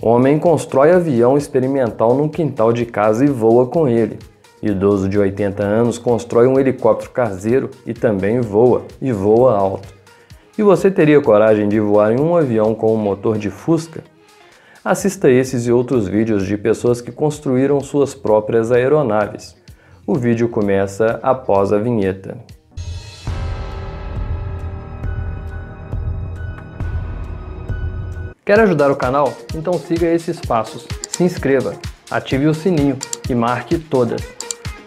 Homem constrói avião experimental num quintal de casa e voa com ele. Idoso de 80 anos constrói um helicóptero caseiro e também voa, e voa alto. E você teria coragem de voar em um avião com um motor de Fusca? Assista esses e outros vídeos de pessoas que construíram suas próprias aeronaves. O vídeo começa após a vinheta. Quer ajudar o canal? Então siga esses passos, se inscreva, ative o sininho e marque todas.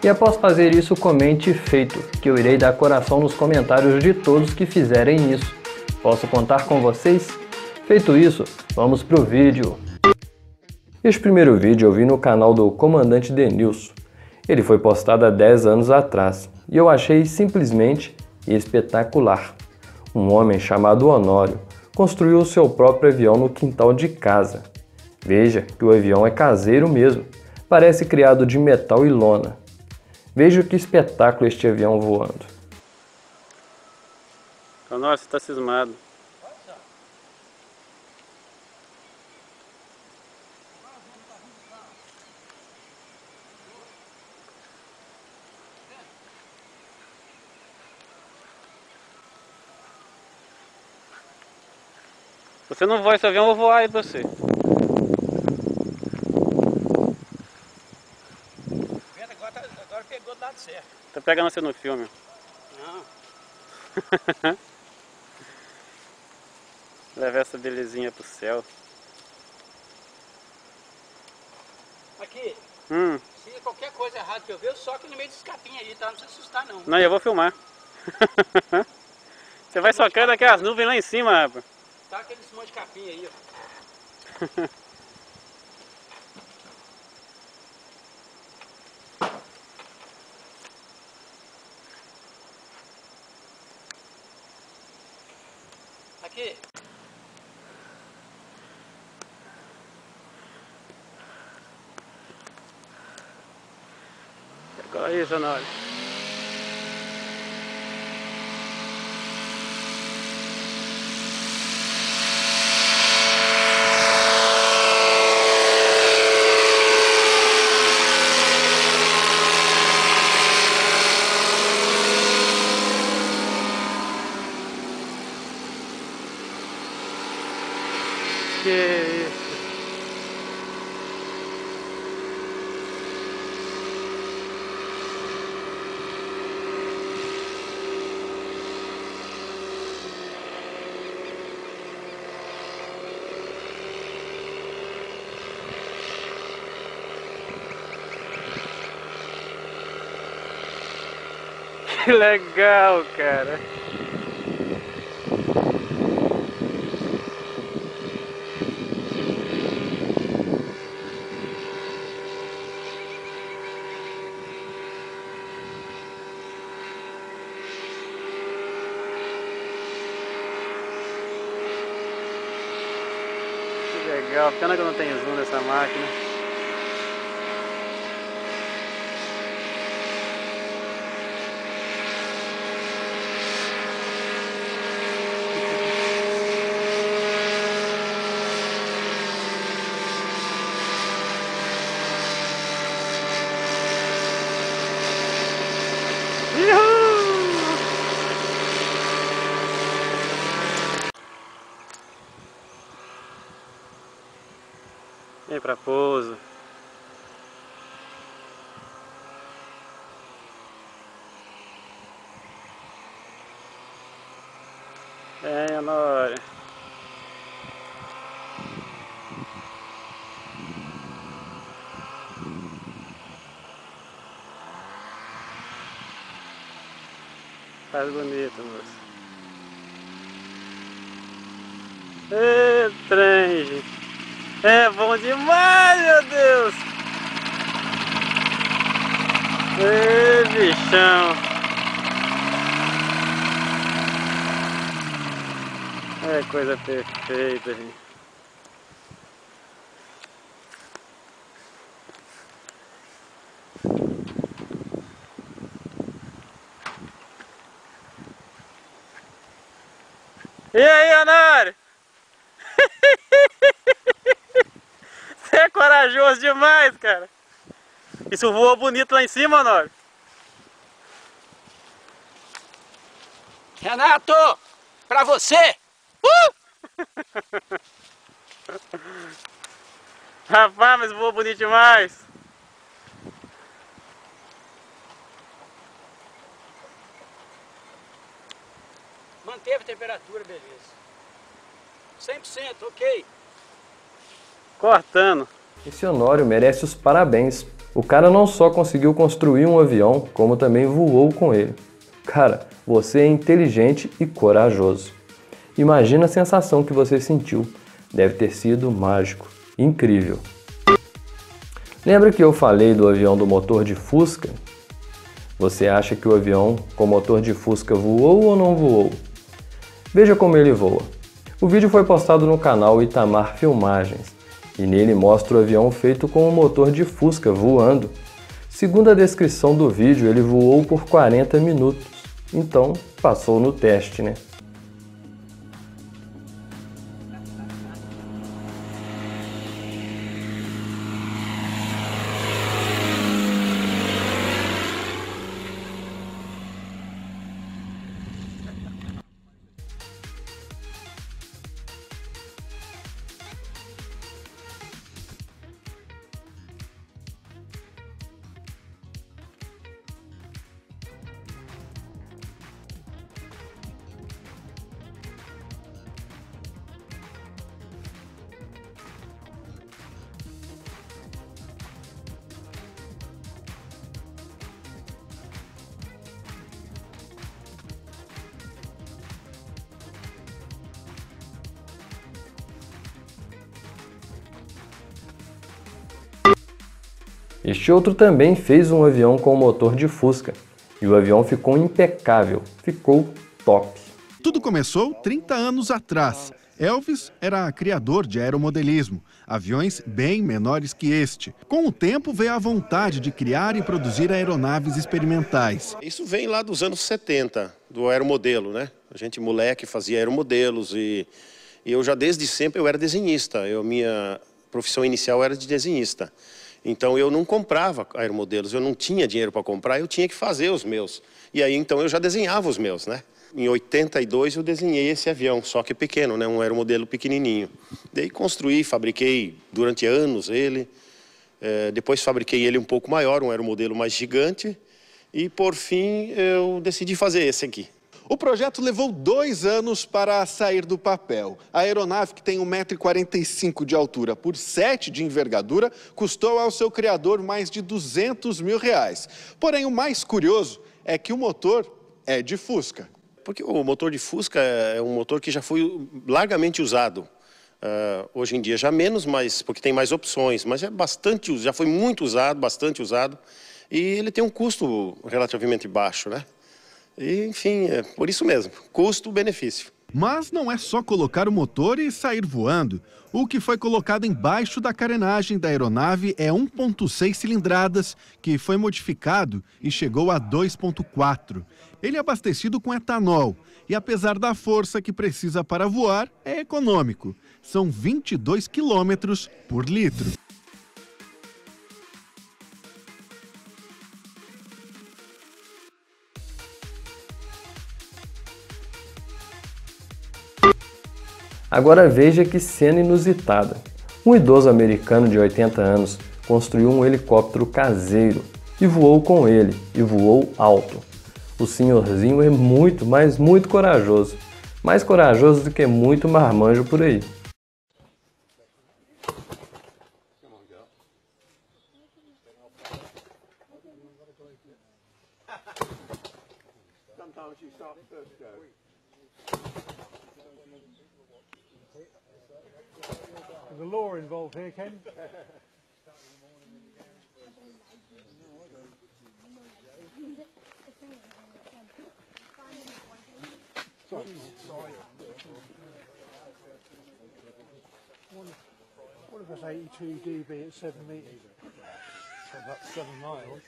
E após fazer isso, comente feito, que eu irei dar coração nos comentários de todos que fizerem isso. Posso contar com vocês? Feito isso, vamos para o vídeo. Este primeiro vídeo eu vi no canal do Comandante Denilson. Ele foi postado há 10 anos atrás e eu achei simplesmente espetacular. Um homem chamado Honório construiu seu próprio avião no quintal de casa. Veja que o avião é caseiro mesmo, parece criado de metal e lona. Veja que espetáculo este avião voando. Honório, você está cismado. Você não voa esse avião, eu vou voar aí pra você. Agora pegou do lado certo. Tá pegando você no filme? Não. Leva essa belezinha pro céu. Aqui, se qualquer coisa errada que eu ver, eu soco no meio desse capim aí, tá? Não precisa assustar não. Não, eu vou filmar. Você vai socando aqui as nuvens lá em cima, rapaz. Tá aquele monte de capim aí, ó. Aqui. Agora aí, Honório. Que isso? Que legal, cara. Legal, pena que eu não tenho zoom nessa máquina. Vem pra pouso. Vem, Honório. Faz bonito, moço. Ê, trem, gente. É bom demais, meu Deus! Ê, bichão! É coisa perfeita, gente. E aí, Honório? corajoso demais, cara. Isso voa bonito lá em cima, Honório. Renato, pra você! Rapaz, mas voa bonito demais! Manteve a temperatura, beleza. 100%, ok. Cortando. Esse Honório merece os parabéns. O cara não só conseguiu construir um avião, como também voou com ele. Cara, você é inteligente e corajoso. Imagina a sensação que você sentiu. Deve ter sido mágico. Incrível. Lembra que eu falei do avião do motor de Fusca? Você acha que o avião com motor de Fusca voou ou não voou? Veja como ele voa. O vídeo foi postado no canal Itamar Filmagens e nele mostra o avião feito com o motor de Fusca voando. Segundo a descrição do vídeo, ele voou por 40 minutos, então passou no teste, né? Este outro também fez um avião com motor de Fusca, e o avião ficou impecável, ficou top. Tudo começou 30 anos atrás. Elvis era criador de aeromodelismo, aviões bem menores que este. Com o tempo veio a vontade de criar e produzir aeronaves experimentais. Isso vem lá dos anos 70, do aeromodelo, né? A gente moleque fazia aeromodelos e eu já desde sempre eu era desenhista, minha profissão inicial era de desenhista. Então eu não comprava aeromodelos, eu não tinha dinheiro para comprar, eu tinha que fazer os meus. E aí então eu já desenhava os meus, né? Em 82 eu desenhei esse avião, só que pequeno, né? Um aeromodelo pequenininho. Daí construí, fabriquei durante anos ele. Depois fabriquei ele um pouco maior, um aeromodelo mais gigante. E por fim eu decidi fazer esse aqui. O projeto levou 2 anos para sair do papel. A aeronave, que tem 1,45 m de altura por 7 de envergadura, custou ao seu criador mais de R$200 mil. Porém, o mais curioso é que o motor é de Fusca. Porque o motor de Fusca é um motor que já foi largamente usado. Hoje em dia já menos, mas porque tem mais opções, mas já foi muito usado, bastante usado. E ele tem um custo relativamente baixo, né? E, enfim, é por isso mesmo, custo-benefício. Mas não é só colocar o motor e sair voando. O que foi colocado embaixo da carenagem da aeronave é 1,6 cilindradas, que foi modificado e chegou a 2,4. Ele é abastecido com etanol e, apesar da força que precisa para voar, é econômico. São 22 quilômetros por litro. Agora veja que cena inusitada. Um idoso americano de 80 anos construiu um helicóptero caseiro e voou com ele, e voou alto. O senhorzinho é muito, mas muito corajoso. Mais corajoso do que muito marmanjo por aí. What if it's 82 dB at 7 meters? So that's 7 miles.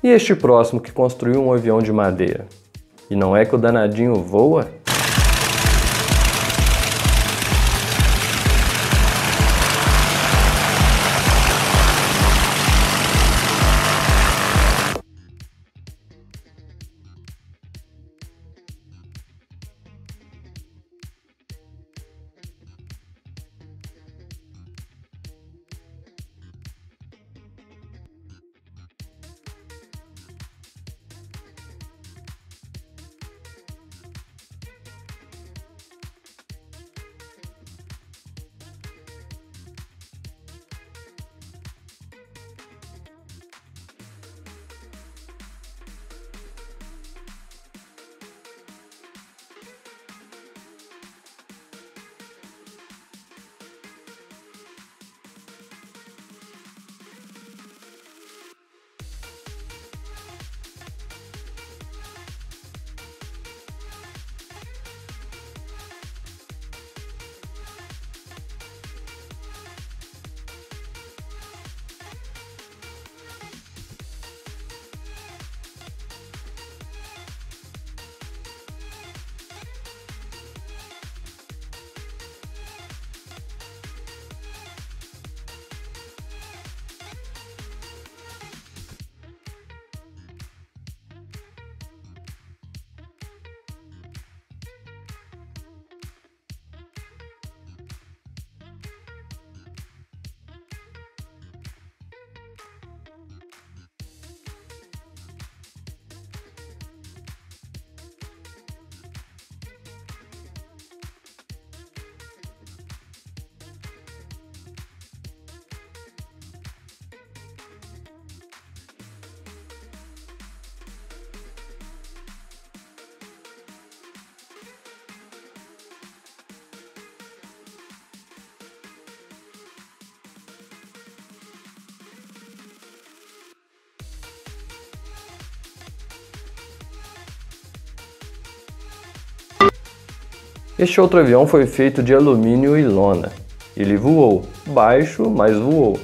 E este próximo que construiu um avião de madeira? E não é que o danadinho voa? Este outro avião foi feito de alumínio e lona. Ele voou, baixo, mas voou.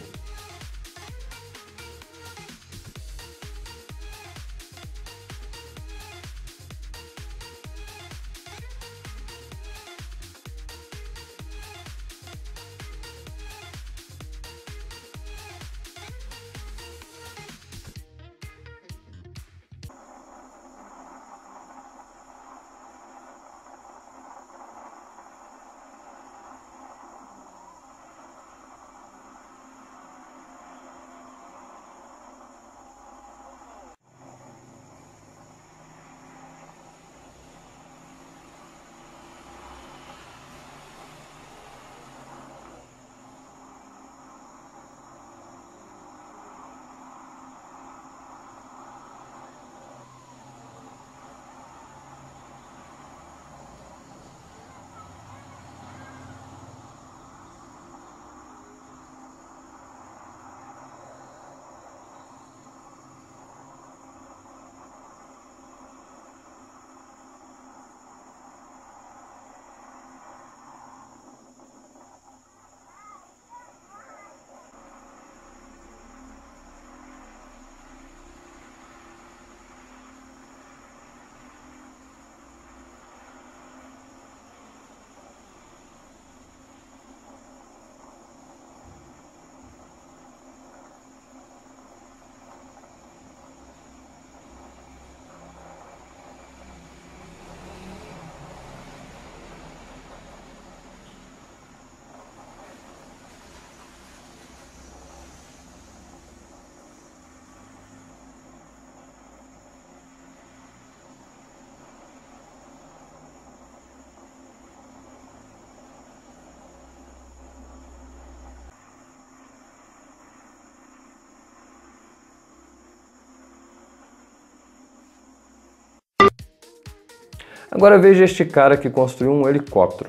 Agora veja este cara que construiu um helicóptero.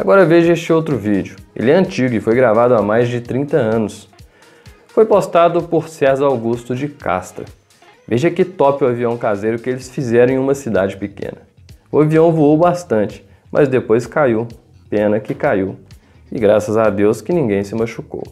Agora veja este outro vídeo. Ele é antigo e foi gravado há mais de 30 anos. Foi postado por César Augusto de Castro. Veja que top o avião caseiro que eles fizeram em uma cidade pequena. O avião voou bastante, mas depois caiu. Pena que caiu. E graças a Deus que ninguém se machucou.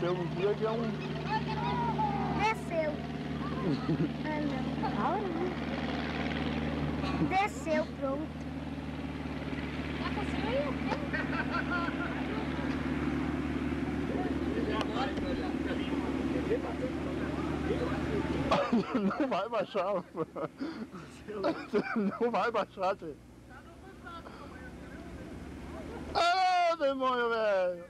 Tem um dia que é um... Desceu. Ah, não. Desceu, pronto. Já conseguiu? Não vai baixar. Não vai baixar, tio. Ah, demônio, velho.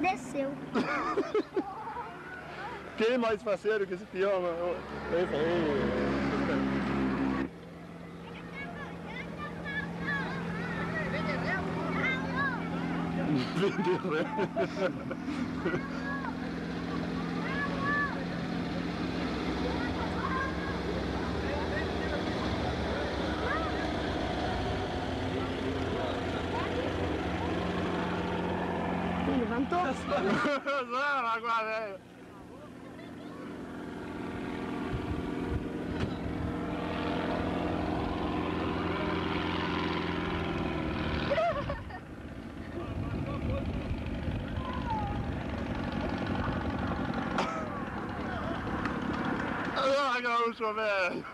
Desceu. Quem mais parceiro que esse peão? cantou? Não, agora é. Gaúcho, velho.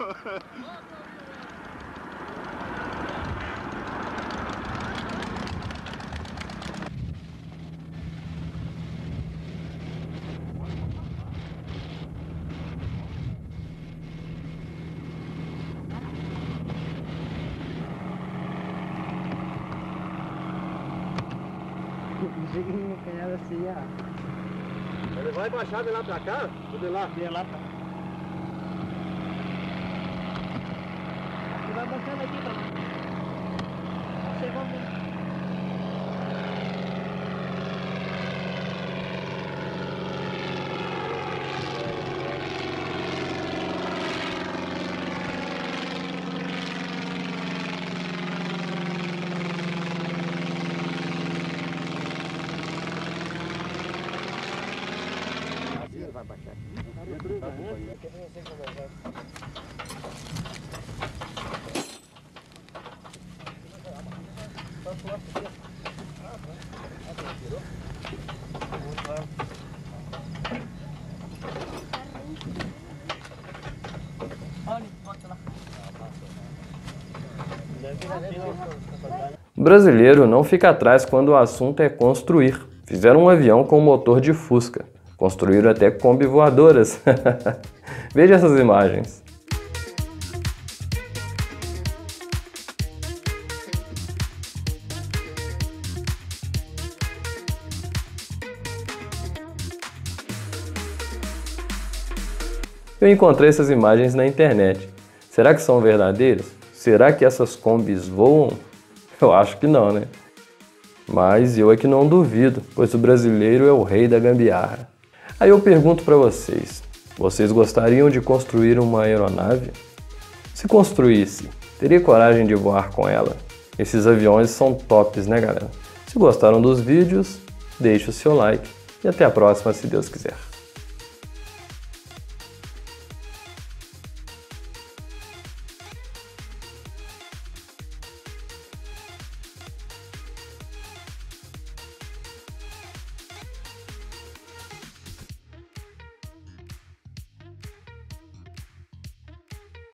Assim, ó. Ele vai baixar de lá pra cá? Ou de lá? De lá pra cá. Vai mostrando aqui pra lá. Vocês vão ver. Vai baixar. O brasileiro não fica atrás quando o assunto é construir. Fizeram um avião com motor de Fusca. Construíram até Kombi voadoras. Veja essas imagens. Eu encontrei essas imagens na internet. Será que são verdadeiras? Será que essas Kombis voam? Eu acho que não, né? Mas eu é que não duvido, pois o brasileiro é o rei da gambiarra. Aí eu pergunto para vocês, vocês gostariam de construir uma aeronave? Se construísse, teria coragem de voar com ela? Esses aviões são tops, né galera? Se gostaram dos vídeos, deixe o seu like e até a próxima, se Deus quiser.